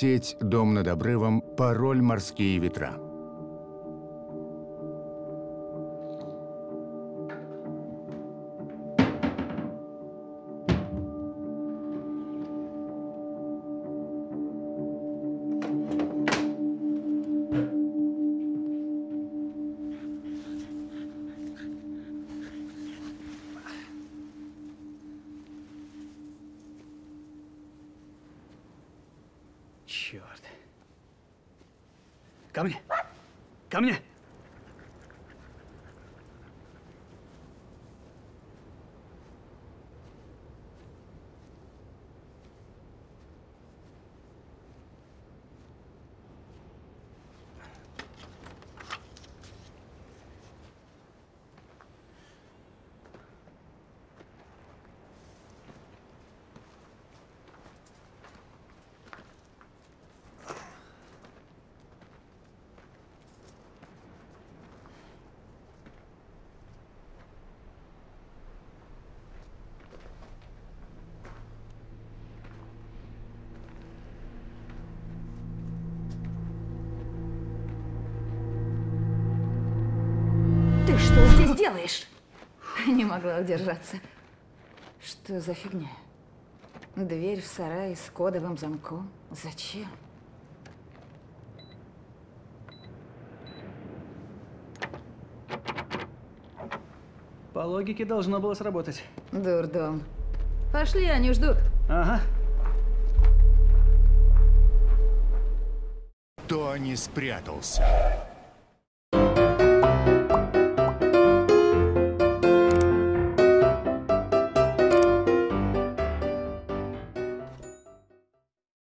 Сеть «Дом над обрывом», пароль «Морские ветра». Черт. Ко мне! Ко мне! Делаешь? Не могла удержаться. Что за фигня? Дверь в сарай с кодовым замком. Зачем? По логике должно было сработать. Дурдом. Пошли, они ждут. Ага. Тони спрятался.